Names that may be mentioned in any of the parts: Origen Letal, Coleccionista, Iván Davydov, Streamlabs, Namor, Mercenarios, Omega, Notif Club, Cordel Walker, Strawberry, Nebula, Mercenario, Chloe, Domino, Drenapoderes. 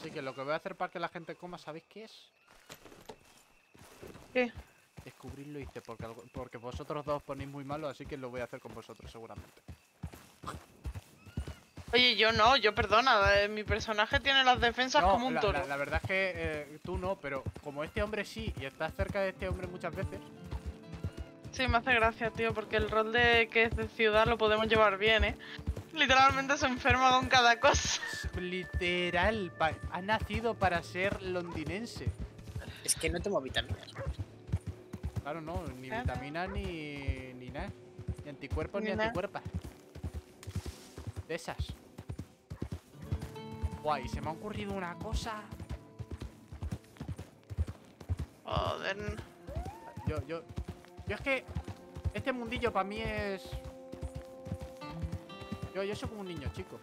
Así que lo que voy a hacer para que la gente coma, ¿sabéis qué es? ¿Qué? Descubrirlo, hice, porque vosotros dos ponéis muy malo, así que lo voy a hacer con vosotros seguramente. Oye, yo no, yo perdona, mi personaje tiene las defensas no, como un toro. La verdad es que tú no, pero como este hombre sí, y estás cerca de este hombre muchas veces. Sí, me hace gracia, tío, porque el rol de que es de ciudad lo podemos llevar bien, ¿eh? Literalmente se enferma con cada cosa. Literal, ha nacido para ser londinense. Es que no tomo vitaminas. Claro, no, ni vitaminas ni nada. Ni anticuerpos ni anticuerpas. De esas. Guay, se me ha ocurrido una cosa. Joder. Yo es que este mundillo para mí es... Yo soy como un niño, chico.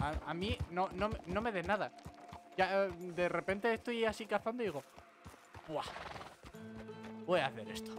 A mí no me des nada. Ya, de repente estoy así cazando y digo... ¡Buah! Voy a hacer esto.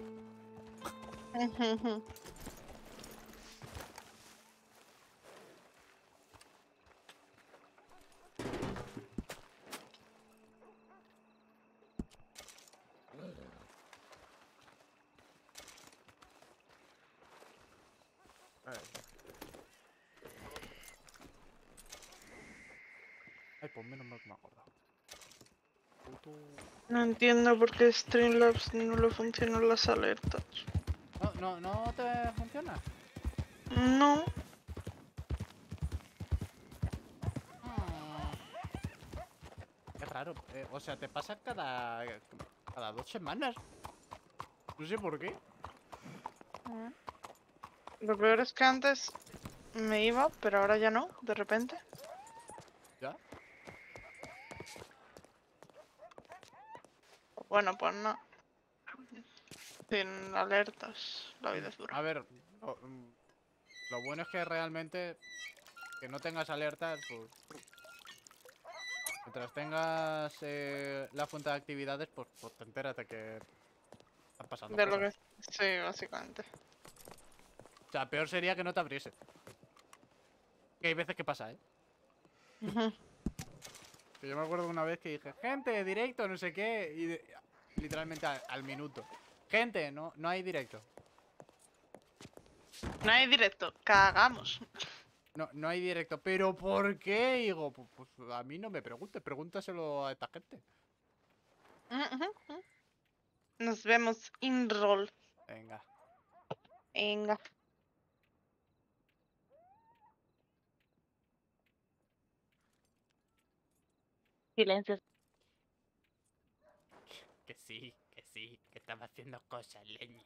No entiendo por qué Streamlabs no le funcionan las alertas. ¿No te funciona? No. Es raro. O sea, te pasa cada 2 semanas. No sé por qué. Lo peor es que antes me iba, pero ahora ya no, de repente. Bueno, pues no. Sin alertas, la vida es dura. A ver, lo bueno es que realmente que no tengas alertas, pues... Mientras tengas la fuente de actividades, pues te enteras de que están pasando de cosas. Lo que... Sí, básicamente. O sea, peor sería que no te abriese. Que hay veces que pasa, ¿eh? Que yo me acuerdo una vez que dije, gente, directo, no sé qué, y literalmente al minuto. Gente, no hay directo. No hay directo, cagamos. No hay directo, pero ¿por qué? Y digo, pues a mí no me preguntes, pregúntaselo a esta gente. Nos vemos in roll. Venga. Venga. Silencio. Que sí, que estaba haciendo cosas, leñe.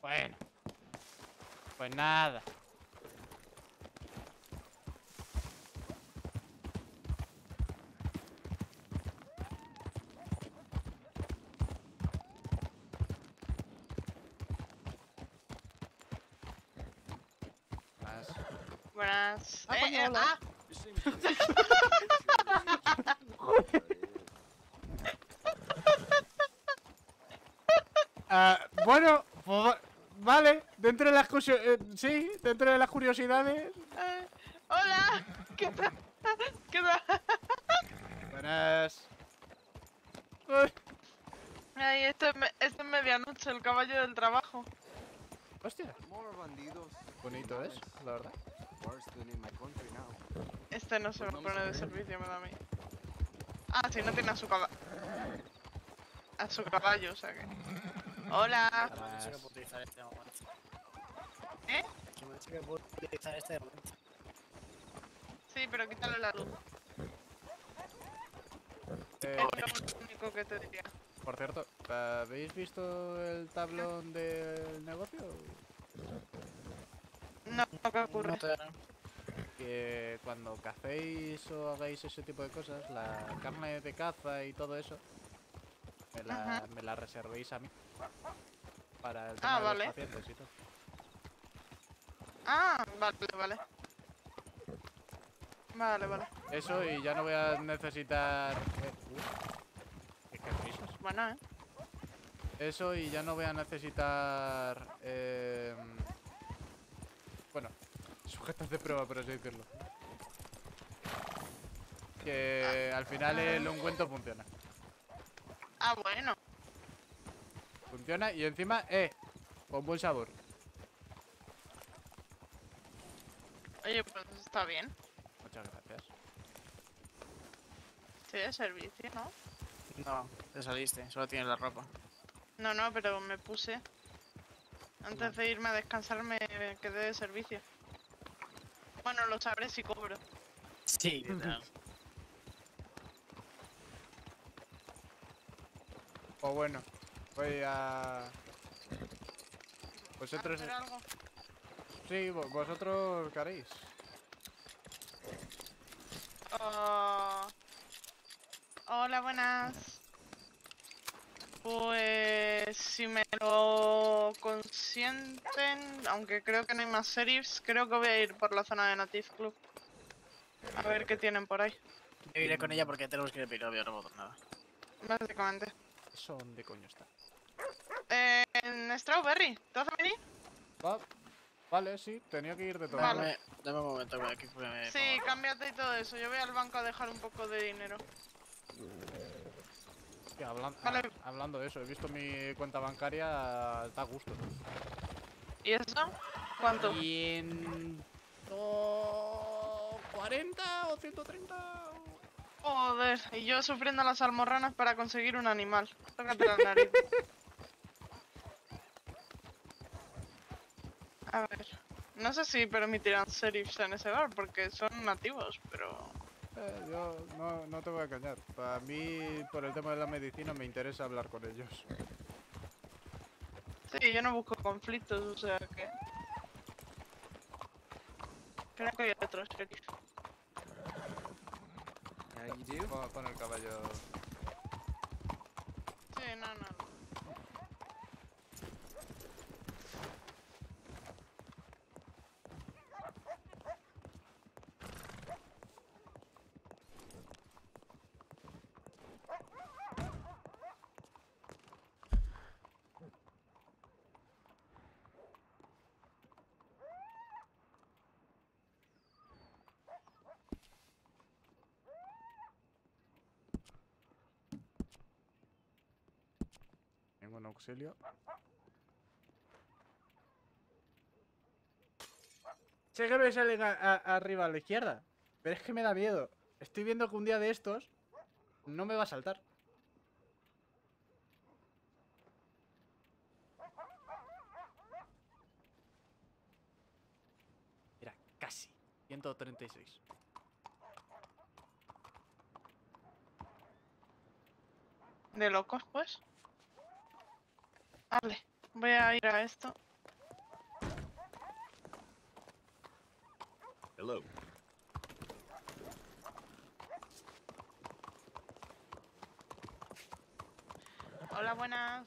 Bueno. Pues nada. Buenas. Ah, coño, hola. Bueno, pues, vale, dentro de las sí, dentro de las curiosidades. Hola, ¿qué tal? ¿Qué tal? Buenas. Ay, este es medianoche, el caballo del trabajo. Hostia. Bonito es, la verdad. Este no se lo pone de servicio, me da a mí. Ah, sí, no tiene a su caballo. A su caballo, o sea que. Hola. ¿Eh? Sí, pero quítale la luz. Es lo único que te diría. Por cierto, ¿habéis visto el tablón del negocio? No, ¿qué ocurre? Que cuando cacéis o hagáis ese tipo de cosas, la carne de caza y todo eso, me la reservéis a mí. Para el tema de los pacientes y todo. Ah, vale. Eso, y ya no voy a necesitar... Bueno, eso y ya no voy a necesitar... Bueno, sujetas de prueba, por así decirlo. Que al final el ungüento funciona. Ah, bueno. Funciona y encima, con buen sabor. Oye, pues está bien. Muchas gracias. Estoy de servicio, ¿no? No, te saliste, solo tienes la ropa. No, pero me puse. Antes de irme a descansar me quedé de servicio. Bueno, lo sabré si cobro. Sí, claro. O bueno, voy a... ¿Vosotros hacer algo? Sí, vosotros qué haréis. Hola, buenas. Pues si me lo consienten, aunque creo que no hay más sheriffs, creo que voy a ir por la zona de Notif Club. A ver qué tienen por ahí. Yo iré con ella porque tenemos que ir a pirovio, no puedo nada. Básicamente. ¿Eso dónde coño está? En Strawberry, ¿te vas a venir? Vale, sí, tenía que ir de todo. Vale. Dame un momento, güey, aquí me... Sí, cámbiate y todo eso, yo voy al banco a dejar un poco de dinero. Que hablando de eso, he visto mi cuenta bancaria, da gusto. ¿Y eso? ¿Cuánto? 140 o 130. Joder, y yo sufriendo las almorranas para conseguir un animal. Tócate la nariz. A ver, no sé si permitirán sheriffs en ese bar porque son nativos, pero... yo no te voy a engañar. Para mí, por el tema de la medicina, me interesa hablar con ellos. Sí, yo no busco conflictos, o sea que... Creo que hay otros sheriffs. Pon el caballo. Sí, no. Un auxilio. Sé que me salen arriba a la izquierda, pero es que me da miedo. Estoy viendo que un día de estos no me va a saltar. Mira, casi 136. De locos, pues. Vale, voy a ir a esto. Hello. Hola, buenas.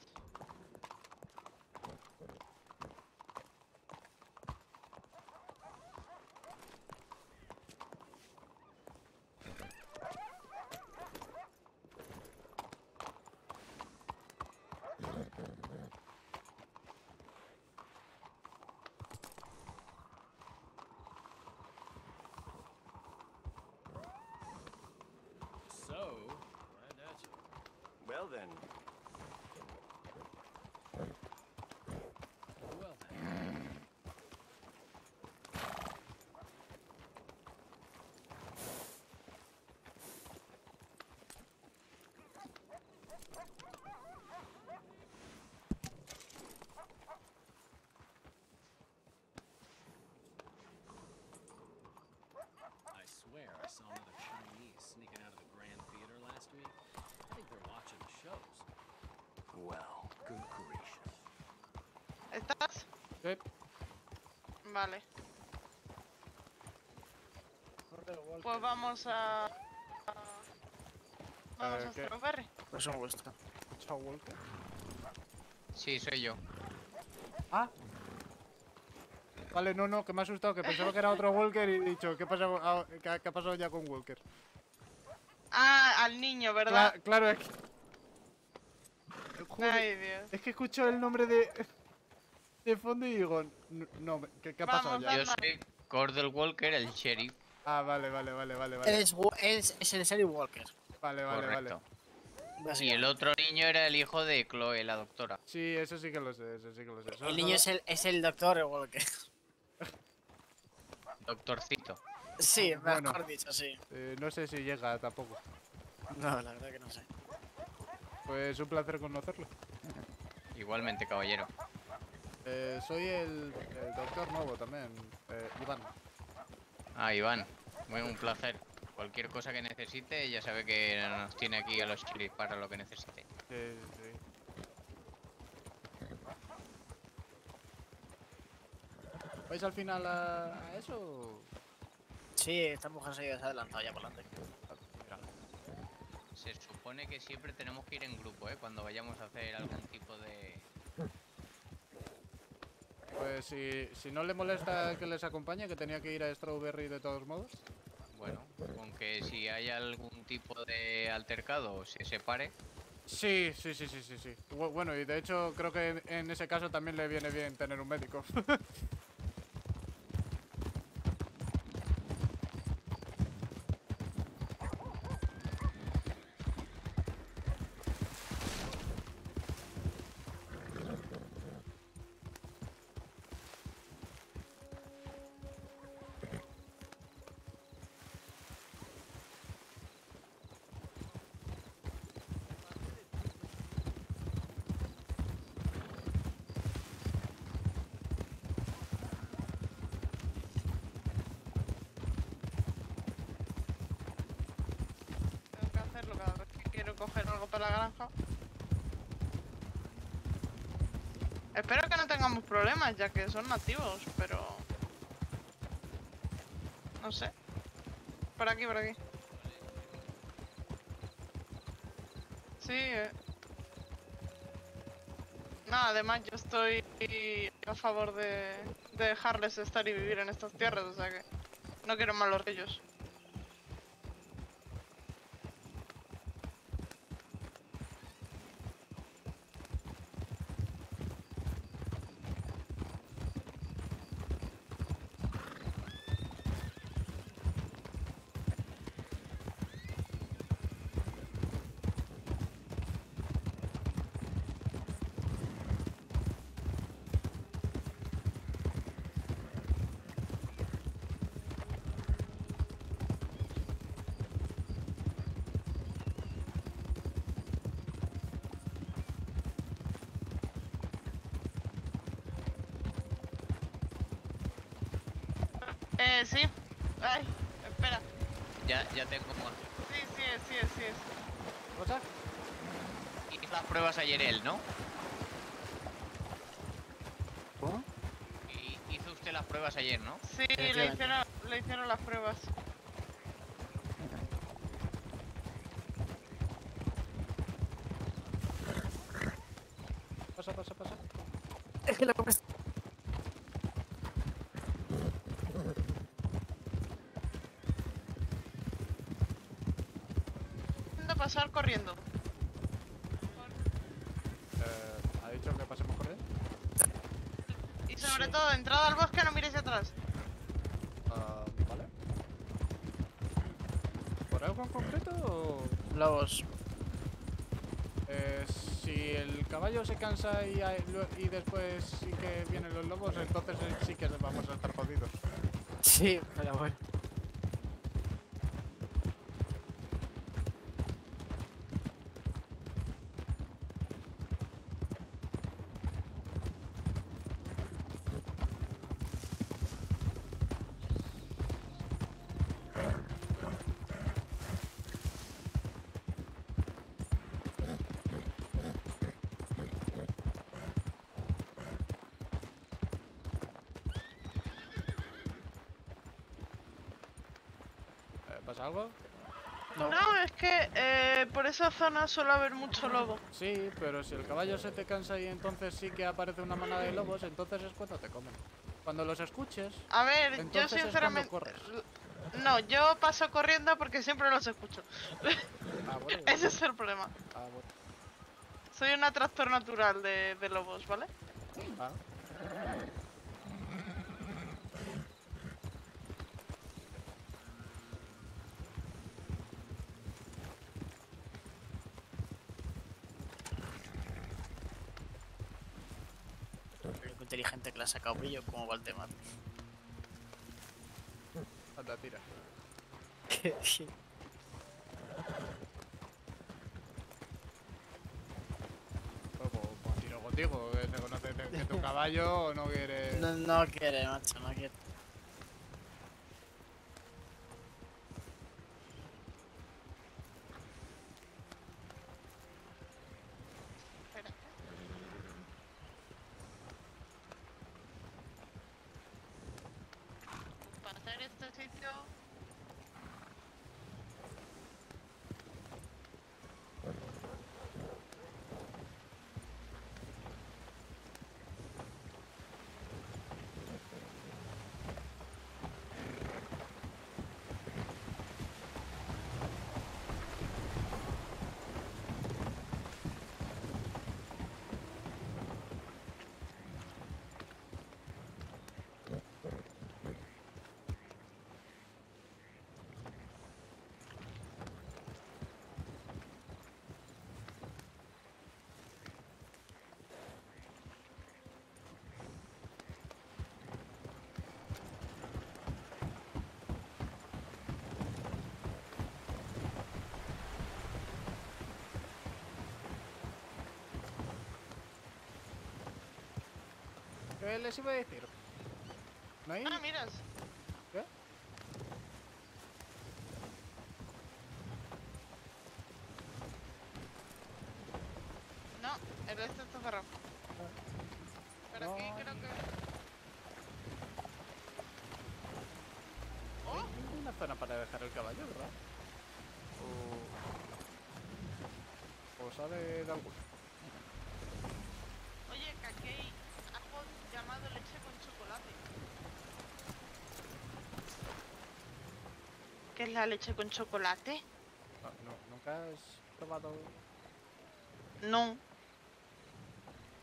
I saw another Chinese sneaking out of the Grand Theater last week. I think they're watching the shows. Well, good gracious. ¿Estás? Sí. Vale. Pues vamos a... Vamos a Strawberry. Pues son vuestros. ¿Chao, Walker? Sí, soy yo. ¿Ah? Vale, no, que me ha asustado, que pensaba que era otro Walker y he dicho, ¿qué ha pasado ya con Walker? Ah, al niño, ¿verdad? Claro, es que... Joder, ay, Dios. Es que escucho el nombre de fondo y digo, no, ¿qué ha pasado ya? Yo soy Cordel Walker, el sheriff. Ah, vale. Es el sheriff Walker. Vale. Correcto. Y el otro niño era el hijo de Chloe, la doctora. Sí, eso sí que lo sé, Eso el niño no... es el doctor Walker. Doctorcito. Sí, mejor dicho, sí. No sé si llega tampoco. No, la verdad que no sé. Pues un placer conocerlo. Igualmente, caballero. Soy el doctor nuevo también, Iván. Ah, Iván. Bueno, un placer. Cualquier cosa que necesite, ya sabe que nos tiene aquí a los chilis para lo que necesite. Sí. ¿Vais al final a eso? Sí, esta mujer se ha adelantado ya por adelante. Se supone que siempre tenemos que ir en grupo, cuando vayamos a hacer algún tipo de... Pues si no le molesta que les acompañe, que tenía que ir a Strawberry de todos modos. Bueno, con que si hay algún tipo de altercado, se separe. Sí. Bueno, y de hecho creo que en ese caso también le viene bien tener un médico. Coger algo para la granja. Espero que no tengamos problemas, ya que son nativos, pero... No sé. Por aquí. Sí. No, además yo estoy a favor de dejarles estar y vivir en estas tierras, o sea que... No quiero malos ellos. Sí. Ay, espera. Ya tengo como... Sí. ¿Otra? Hizo las pruebas ayer él, ¿no? ¿Cómo? Hizo usted las pruebas ayer, ¿no? Sí, le hicieron le hicieron las pruebas. Pasa, pasa, pasa. Es que la comes. Intento pasar corriendo. ¿Ha dicho que pasemos corriendo? Y sobre todo, entrada al bosque, no miréis atrás. Vale. ¿Por algo en concreto o...? Lobos. Si el caballo se cansa y después sí que vienen los lobos, entonces sí que vamos a estar jodidos. Sí, pero bueno. ¿Pasa algo? No, no, es que por esa zona suele haber mucho lobo. Sí, pero si el caballo se te cansa y entonces sí que aparece una manada de lobos, entonces es cuando te comen. Cuando los escuches. A ver, yo sinceramente... No, yo paso corriendo porque siempre los escucho. Ah, bueno, ese es el problema. Ah, bueno. Soy un atractor natural de lobos, ¿vale? Ah. Inteligente que la ha sacado brillo como Valdemar. Anda, tira. Sí. Pues tiro contigo, que tu caballo no quiere... No quiere, macho, no quiere. ¿Qué les iba a decir? ¿No hay? Ah, miras. ¿Qué? No, el resto está cerrado. Pero aquí creo que... ¿Oh? ¿Hay ninguna zona para dejar el caballo, verdad? O sabe de alguna. Oye, que aquí hay... llamado leche con chocolate. ¿Qué es la leche con chocolate? No, ¿nunca has probado? No.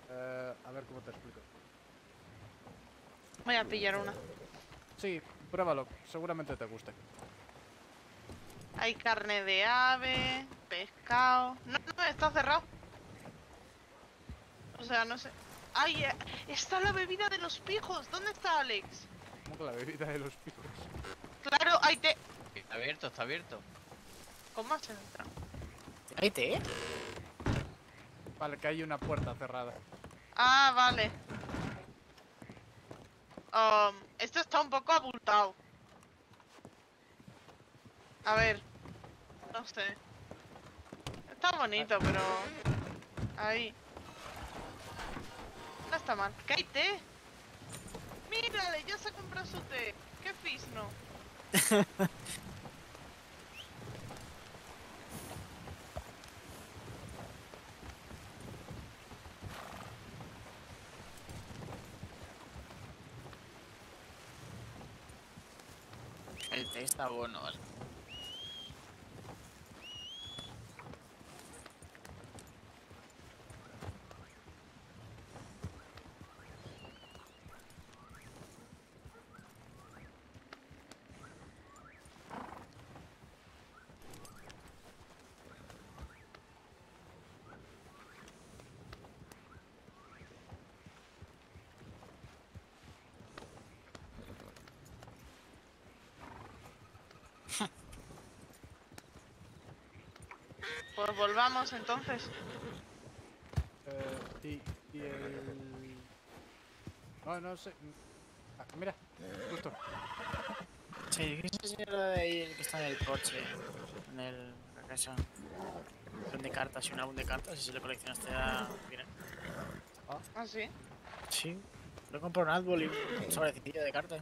A ver cómo te explico. Voy a pillar una. Sí, pruébalo, seguramente te guste. Hay carne de ave, pescado... No, está cerrado. O sea, no sé... ¡Ay! ¡Está la bebida de los pijos! ¿Dónde está Alex? ¿Cómo que la bebida de los pijos? ¡Claro! ¡Hay té! Está abierto, está abierto. ¿Cómo has entrado? ¿Hay té? Vale, que hay una puerta cerrada. Ah, vale. Esto está un poco abultado. A ver. No sé. Está bonito, pero... Ahí. No está mal. ¿Qué hay té? ¡Mírale! Ya se compró su té. ¡Qué fisno! El té está bueno, ¿vale? Pues volvamos entonces. Y el... No, no sé. Ah, mira, justo. Sí, ¿qué es lo de ahí el que está en el coche? En el... la casa. Un de cartas, un álbum de cartas, y si lo coleccionaste a... Mira. ¿Ah, sí? Sí. Lo he comprado un álbum y un sobrecillo de cartas.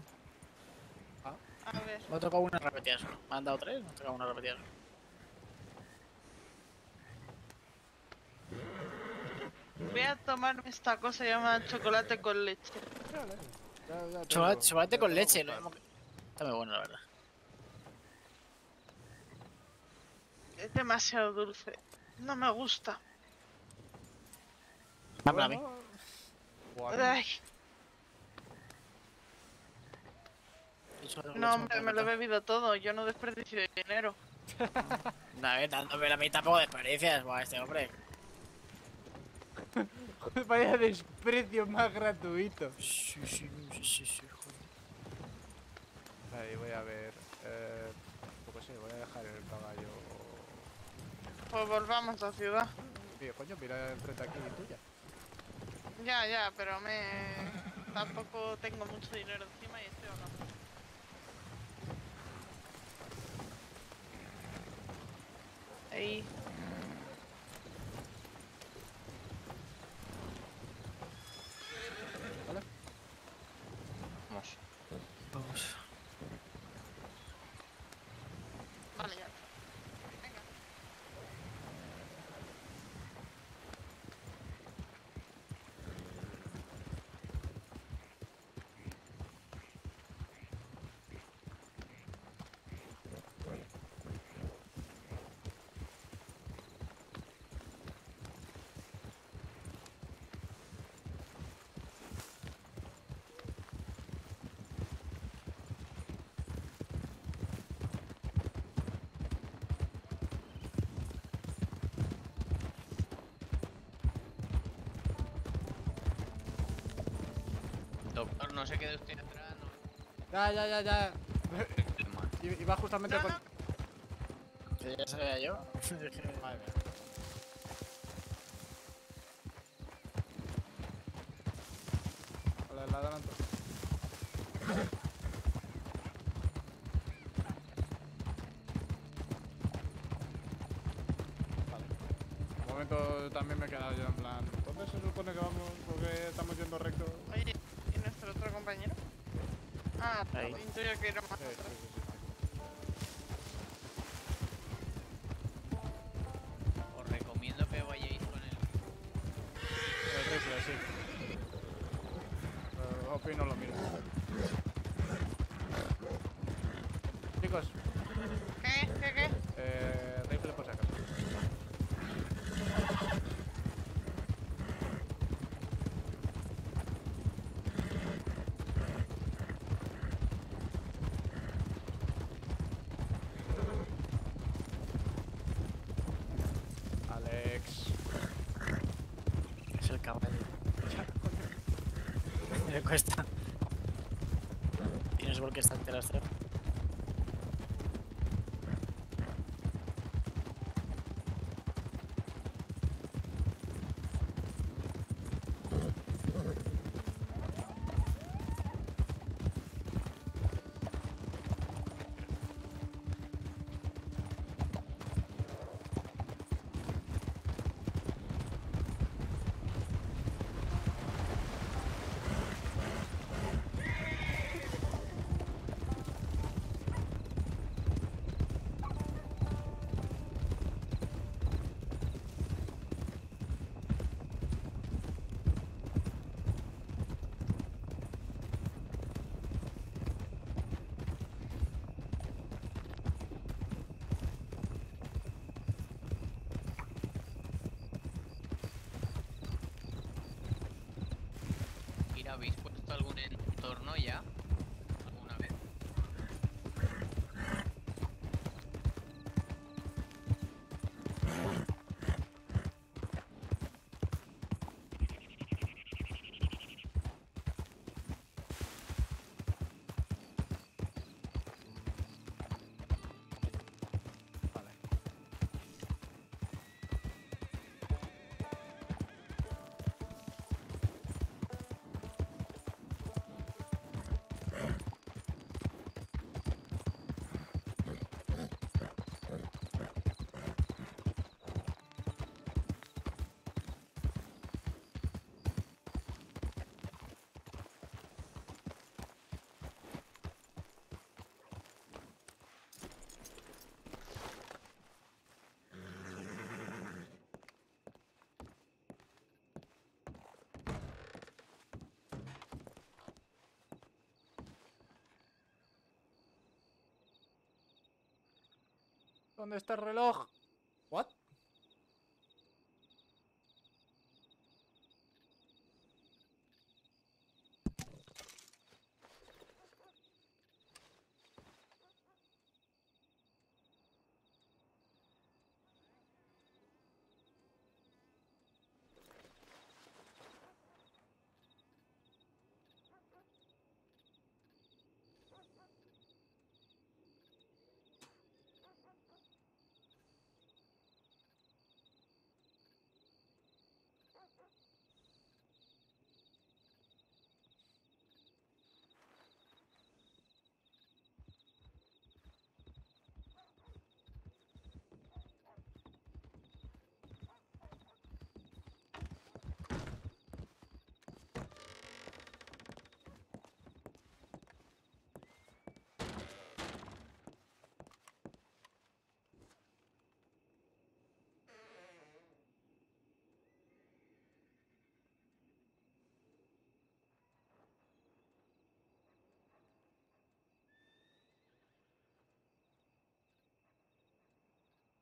Ah. A ver. Me ha tocado una repetida solo. Me han dado tres, me ha tocado una repetida solo. Voy a tomarme esta cosa llamada chocolate con leche. Ya chocolate con leche, ¿no? Está muy bueno, la verdad. Es demasiado dulce. No me gusta. Habla a mí. Ay. No, hombre, me lo he bebido todo. Yo no desperdicio de dinero. Dándome la mitad tampoco desperdicias, este hombre. Vaya desprecio más gratuito. Sí, joder. Ahí voy a ver. Poco sé, voy a dejar el caballo. Pues volvamos a la ciudad. Tío, coño, mira enfrente aquí tuya. Ya, pero me... Tampoco tengo mucho dinero encima y estoy hablando. Ahí. Vamos. Vale, ya. Venga. Doctor, no se quede usted atrás, ¿no? Ya. Y va justamente no, con... No. ¿Que ya sabía yo? Madre mía. Hola, la adelanto. Vale. Un momento también me he quedado yo en plan... ¿Entonces se supone que vamos porque estamos yendo recto? Oye. ¿Otro compañero? Ah, ahí. Intuyo que era más. Sí. Os recomiendo que vayáis con él. El rifle, sí. Opino lo mismo. Chicos. ¿Qué? Rifle por si acaso. Cuesta. Y no sé por qué está ante las tres. ¿Ya habéis puesto algún entorno ya? ¿Alguna vez? ¿Dónde está el reloj? ¿What?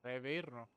Debe irnos.